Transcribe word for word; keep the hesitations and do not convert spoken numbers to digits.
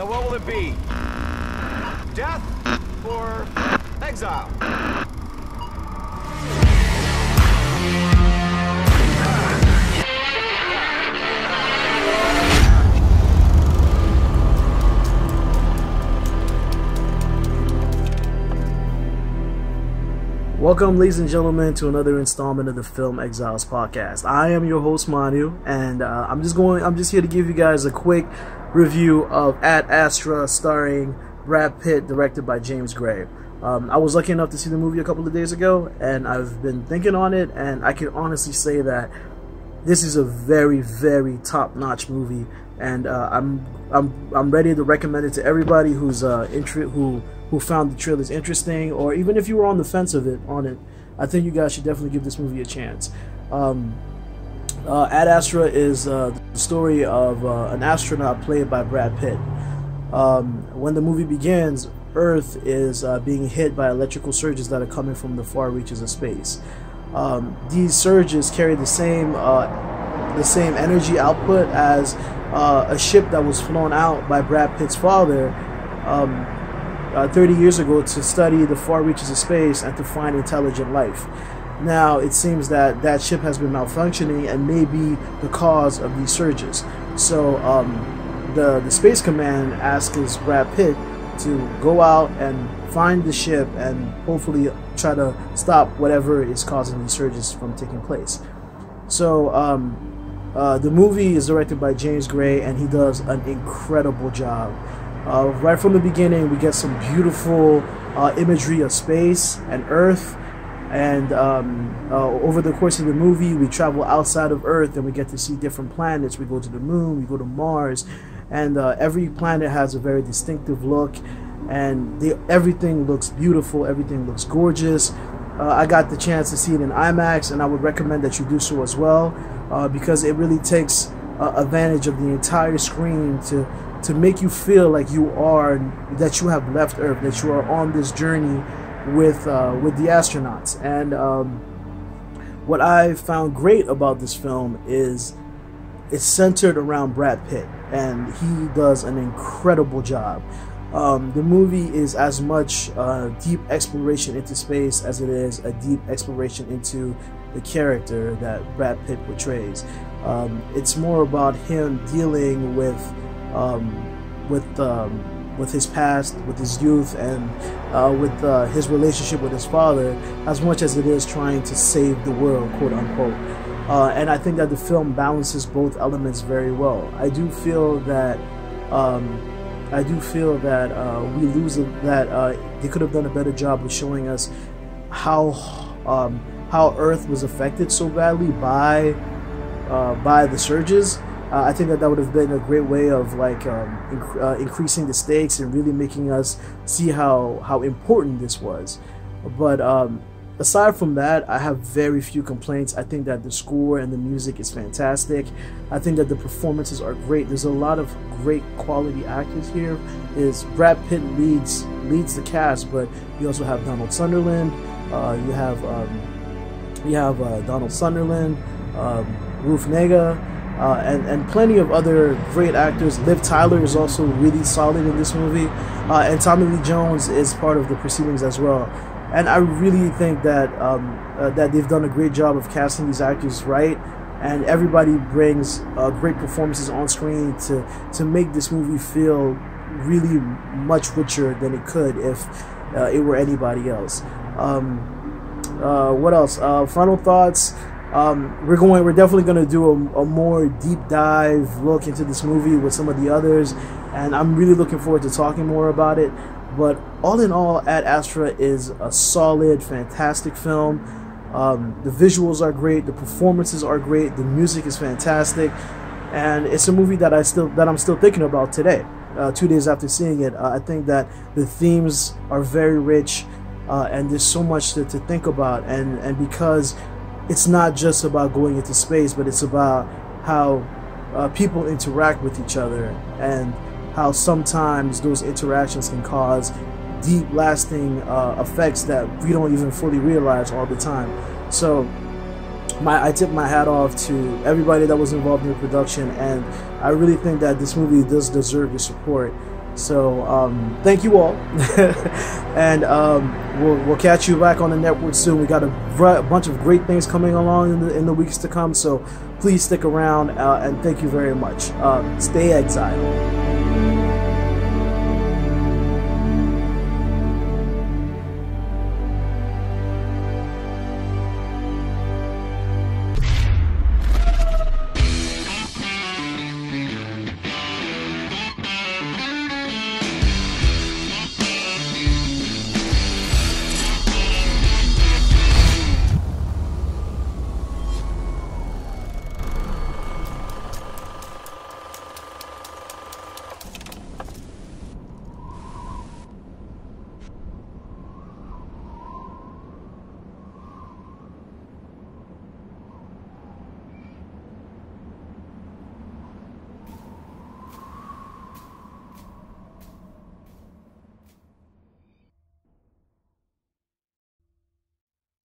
Now what will it be? Death or exile? Welcome, ladies and gentlemen, to another installment of the Film Exiles podcast. I am your host, Manu, and uh, I'm just going. I'm just here to give you guys a quick review of Ad Astra, starring Brad Pitt, directed by James Gray. Um, I was lucky enough to see the movie a couple of days ago, and I've been thinking on it, and I can honestly say that this is a very, very top-notch movie, and uh, I'm I'm I'm ready to recommend it to everybody who's uh intre- who. who found the trailers interesting, or even if you were on the fence of it, on it, I think you guys should definitely give this movie a chance. Um, uh, Ad Astra is uh, the story of uh, an astronaut played by Brad Pitt. Um, when the movie begins, Earth is uh, being hit by electrical surges that are coming from the far reaches of space. Um, these surges carry the same uh, the same energy output as uh, a ship that was flown out by Brad Pitt's father Um, Uh, thirty years ago to study the far reaches of space and to find intelligent life. Now it seems that that ship has been malfunctioning and may be the cause of these surges. So um, the, the Space Command asks Brad Pitt to go out and find the ship and hopefully try to stop whatever is causing these surges from taking place. So um, uh, the movie is directed by James Gray, and he does an incredible job. Uh, right from the beginning, we get some beautiful uh, imagery of space and Earth, and um, uh, over the course of the movie, we travel outside of Earth and we get to see different planets. We go to the Moon, we go to Mars, and uh, every planet has a very distinctive look, and they, everything looks beautiful, everything looks gorgeous. Uh, I got the chance to see it in IMAX, and I would recommend that you do so as well, uh, because it really takes uh, advantage of the entire screen to to make you feel like you are, that you have left Earth, that you are on this journey with uh, with the astronauts. And um, what I found great about this film is it's centered around Brad Pitt, and he does an incredible job. Um, the movie is as much uh, deep exploration into space as it is a deep exploration into the character that Brad Pitt portrays. Um, it's more about him dealing with Um, with um, with his past, with his youth, and uh, with uh, his relationship with his father, as much as it is trying to save the world, quote unquote. Uh, and I think that the film balances both elements very well. I do feel that um, I do feel that uh, we lose a, that uh, they could have done a better job with showing us how um, how Earth was affected so badly by uh, by the surges. Uh, I think that that would have been a great way of like um, inc uh, increasing the stakes and really making us see how how important this was. But um, aside from that, I have very few complaints. I think that the score and the music is fantastic. I think that the performances are great. There's a lot of great quality actors here. Is Brad Pitt leads leads the cast, but you also have Donald Sutherland. Uh, you have um, you have uh, Donald Sutherland, um, Ruth Nega. Uh, and, and plenty of other great actors. Liv Tyler is also really solid in this movie. Uh, and Tommy Lee Jones is part of the proceedings as well. And I really think that um, uh, that they've done a great job of casting these actors right. And everybody brings uh, great performances on screen to, to make this movie feel really much richer than it could if uh, it were anybody else. Um, uh, what else? Uh, final thoughts. Um, we're going. We're definitely going to do a, a more deep dive look into this movie with some of the others, and I'm really looking forward to talking more about it. But all in all, Ad Astra is a solid, fantastic film. Um, the visuals are great. The performances are great. The music is fantastic, and it's a movie that I still that I'm still thinking about today, uh, two days after seeing it. Uh, I think that the themes are very rich, uh, and there's so much to, to think about, and and because it's not just about going into space, but it's about how uh, people interact with each other and how sometimes those interactions can cause deep, lasting uh, effects that we don't even fully realize all the time. So my, I tip my hat off to everybody that was involved in the production, and I really think that this movie does deserve your support. So um, thank you all, and um, we'll, we'll catch you back on the network soon. We got a bunch of great things coming along in the, in the weeks to come, so please stick around, uh, and thank you very much. Uh, stay exiled.